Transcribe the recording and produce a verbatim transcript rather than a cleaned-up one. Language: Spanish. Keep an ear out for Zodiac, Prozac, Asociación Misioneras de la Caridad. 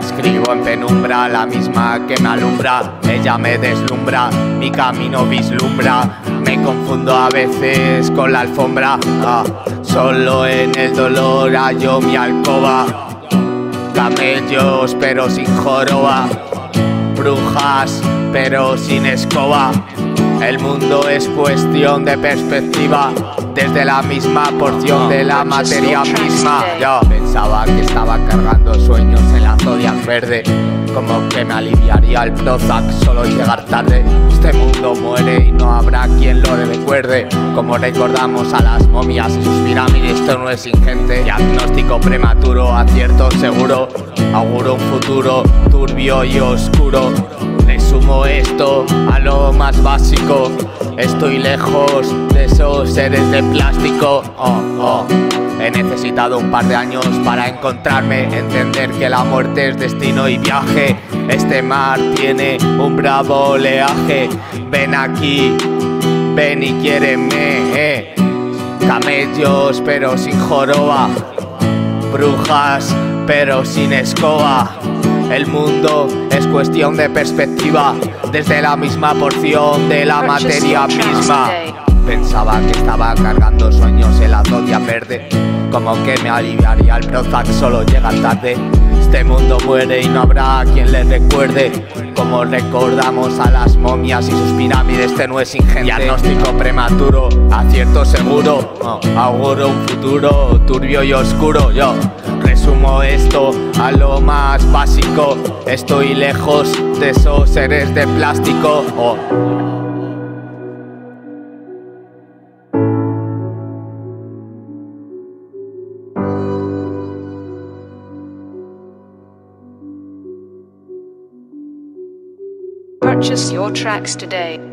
Escribo en penumbra, la misma que me alumbra. Ella me deslumbra, mi camino vislumbra. Me confundo a veces con la alfombra. ah, Solo en el dolor hallo mi alcoba. Camellos pero sin joroba, brujas pero sin escoba. El mundo es cuestión de perspectiva, desde la misma porción de la materia misma. Yo pensaba que estaba cargando sueños en la Zodiac verde, como que me aliviaría el Prozac solo llegar tarde. Este mundo muere y no habrá quien lo recuerde, como recordamos a las momias y sus pirámides. Esto no es ingente, diagnóstico prematuro, acierto seguro. Auguro un futuro turbio y oscuro. Resumo esto a lo más básico, estoy lejos de esos seres de plástico. oh, oh. He necesitado un par de años para encontrarme, entender que la muerte es destino y viaje. Este mar tiene un bravo oleaje. Ven aquí, ven y quiéreme. eh. Camellos pero sin joroba, brujas pero sin escoba. El mundo es cuestión de perspectiva, desde la misma porción de la materia misma. Pensaba que estaba cargando sueños en la Zodiac verde, como que me aliviaría el Prozac solo llega tarde. Este mundo muere y no habrá quien le recuerde, como recordamos a las momias y sus pirámides. Este no es ingente, diagnóstico prematuro, acierto seguro. oh, Auguro un futuro turbio y oscuro. Yo resumo esto a lo más básico, estoy lejos de esos seres de plástico. oh. Purchase your tracks today.